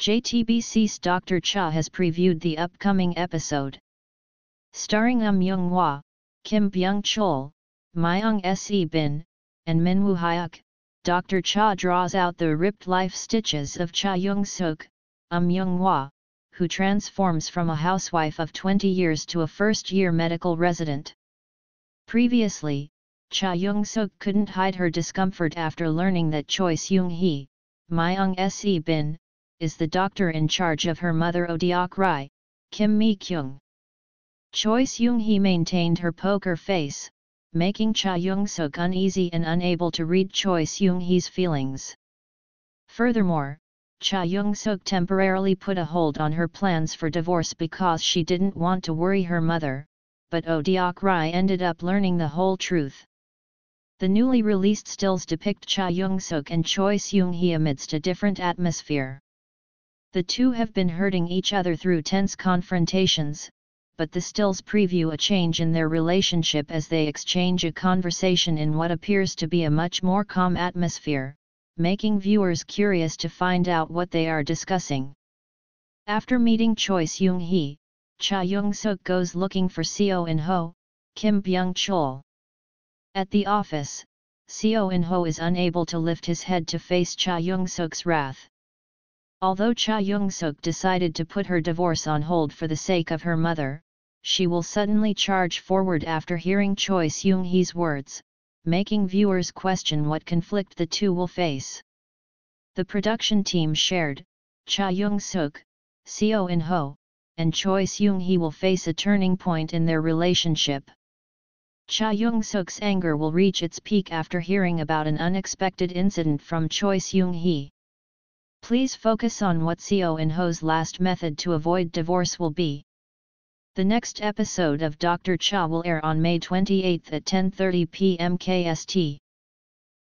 JTBC's Doctor Cha has previewed the upcoming episode. Starring Uhm Jung Hwa, Kim Byung-chul, Myung Se Bin, and Min Woo-hyuk, Doctor Cha draws out the ripped life stitches of Cha Jung Sook, Uhm Jung Hwa, who transforms from a housewife of 20 years to a first-year medical resident. Previously, Cha Jung Sook couldn't hide her discomfort after learning that Choi Seung-hee, Myung Se Bin, is the doctor in charge of her mother Oh Deok Rye, Kim Mi-kyung. Choi Seung-hee maintained her poker face, making Cha Jung Sook uneasy and unable to read Choi Seung-hee's feelings. Furthermore, Cha Jung Sook temporarily put a hold on her plans for divorce because she didn't want to worry her mother, but Oh Deok Rye ended up learning the whole truth. The newly released stills depict Cha Jung Sook and Choi Seung-hee amidst a different atmosphere. The two have been hurting each other through tense confrontations, but the stills preview a change in their relationship as they exchange a conversation in what appears to be a much more calm atmosphere, making viewers curious to find out what they are discussing. After meeting Choi Seung-hee, Cha Jung-sook goes looking for Seo In-ho, Kim Byung-chul. At the office, Seo In-ho is unable to lift his head to face Cha Jung-sook's wrath. Although Cha Jung-sook decided to put her divorce on hold for the sake of her mother, she will suddenly charge forward after hearing Choi Seung-hee's words, making viewers question what conflict the two will face. The production team shared, Cha Jung-sook, Seo In-ho, and Choi Seung-hee will face a turning point in their relationship. Cha Jung-sook's anger will reach its peak after hearing about an unexpected incident from Choi Seung-hee. Please focus on what Seo In-ho's last method to avoid divorce will be. The next episode of Doctor Cha will air on May 28 at 10:30 p.m. KST.